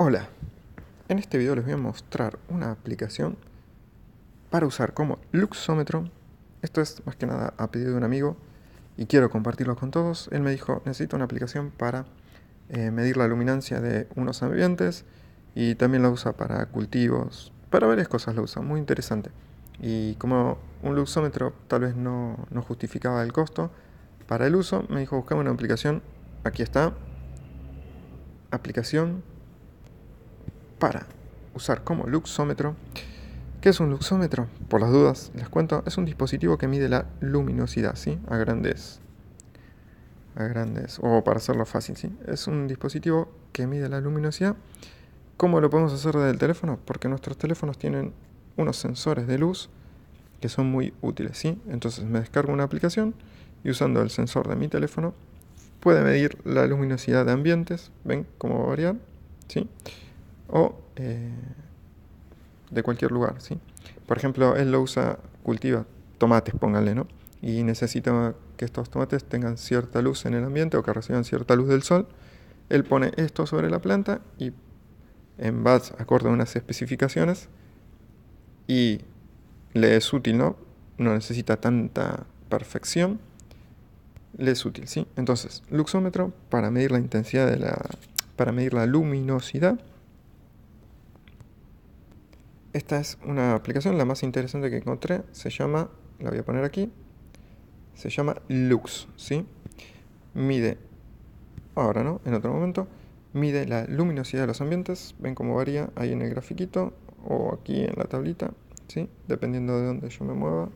Hola, en este video les voy a mostrar una aplicación para usar como Luxómetro. Esto es más que nada a pedido de un amigo y quiero compartirlo con todos. Él me dijo, necesito una aplicación para medir la luminancia de unos ambientes y también la usa para cultivos, para varias cosas la usa, muy interesante. Y como un luxómetro tal vez no justificaba el costo para el uso, me dijo buscame una aplicación, aquí está, aplicación para usar como luxómetro. ¿Qué es un luxómetro? Por las dudas, les cuento, es un dispositivo que mide la luminosidad, ¿sí? A grandes, o para hacerlo fácil, ¿sí? Es un dispositivo que mide la luminosidad. ¿Cómo lo podemos hacer desde el teléfono? Porque nuestros teléfonos tienen unos sensores de luz que son muy útiles, ¿sí? Entonces me descargo una aplicación y usando el sensor de mi teléfono puede medir la luminosidad de ambientes, ¿ven cómo va a variar? ¿Sí? O de cualquier lugar, ¿sí? Por ejemplo, él lo usa, cultiva tomates, pónganle, ¿no? Y necesita que estos tomates tengan cierta luz en el ambiente o que reciban cierta luz del sol. Él pone esto sobre la planta y en base, acorde a unas especificaciones, y le es útil, ¿no? No necesita tanta perfección, le es útil, ¿sí? Entonces, luxómetro para medir la intensidad de para medir la luminosidad. Esta es una aplicación, la más interesante que encontré, se llama, la voy a poner aquí, se llama Lux, ¿sí? Mide, ahora no, en otro momento, mide la luminosidad de los ambientes, ven cómo varía ahí en el grafiquito o aquí en la tablita, ¿sí? Dependiendo de dónde yo me mueva,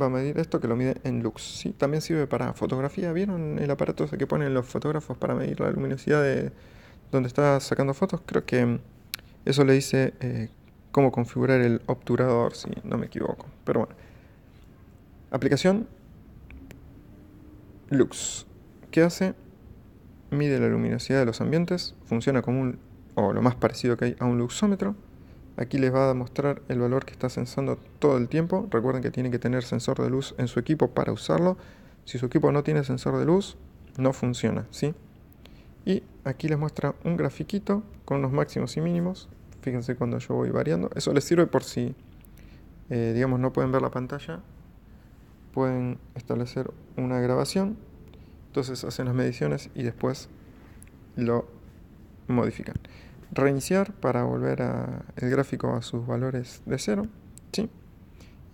va a medir esto que lo mide en Lux, ¿sí? También sirve para fotografía, ¿vieron el aparato ese que ponen los fotógrafos para medir la luminosidad de donde está sacando fotos? Creo que eso le dice cómo configurar el obturador, si no me equivoco. Pero bueno. Aplicación Lux. ¿Qué hace? Mide la luminosidad de los ambientes. Funciona como lo más parecido que hay a un luxómetro. Aquí les va a mostrar el valor que está sensando todo el tiempo. Recuerden que tienen que tener sensor de luz en su equipo para usarlo. Si su equipo no tiene sensor de luz, no funciona, ¿sí? Y aquí les muestra un grafiquito con los máximos y mínimos. Fíjense cuando yo voy variando. Eso les sirve por si, digamos, no pueden ver la pantalla. Pueden establecer una grabación. Entonces hacen las mediciones y después lo modifican. Reiniciar para volver el gráfico a sus valores de cero, ¿sí?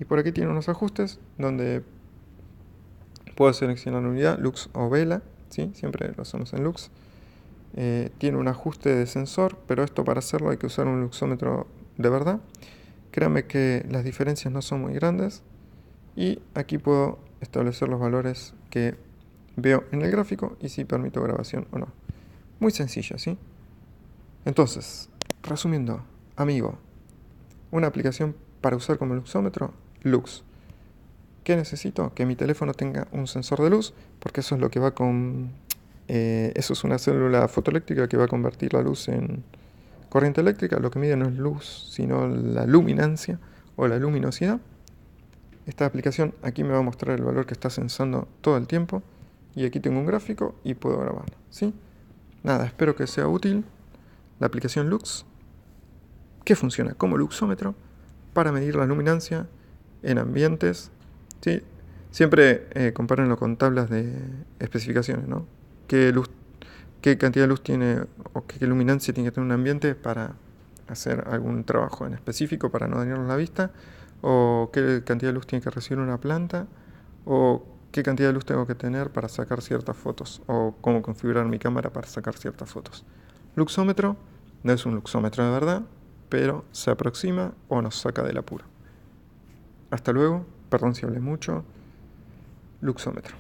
Y por aquí tiene unos ajustes donde puedo seleccionar una unidad, lux o vela, ¿sí? Siempre lo hacemos en lux. Tiene un ajuste de sensor, pero esto para hacerlo hay que usar un luxómetro de verdad. Créanme que las diferencias no son muy grandes. Y aquí puedo establecer los valores que veo en el gráfico y si permito grabación o no. Muy sencillo, ¿sí? Entonces, resumiendo, amigo, una aplicación para usar como luxómetro, Lux. ¿Qué necesito? Que mi teléfono tenga un sensor de luz, porque eso es lo que va con... eso es una célula fotoeléctrica que va a convertir la luz en corriente eléctrica. Lo que mide no es luz, sino la luminancia o la luminosidad. Esta aplicación aquí me va a mostrar el valor que está sensando todo el tiempo. Y aquí tengo un gráfico y puedo grabarlo, ¿sí? Nada, espero que sea útil la aplicación Lux, que funciona como luxómetro para medir la luminancia en ambientes, ¿sí? Siempre compárenlo con tablas de especificaciones, ¿no? Qué cantidad de luz tiene o qué luminancia tiene que tener un ambiente para hacer algún trabajo en específico para no dañarnos la vista, o qué cantidad de luz tiene que recibir una planta, o qué cantidad de luz tengo que tener para sacar ciertas fotos, o cómo configurar mi cámara para sacar ciertas fotos. Luxómetro no es un luxómetro de verdad, pero se aproxima o nos saca del apuro. Hasta luego, perdón si hablé mucho. Luxómetro.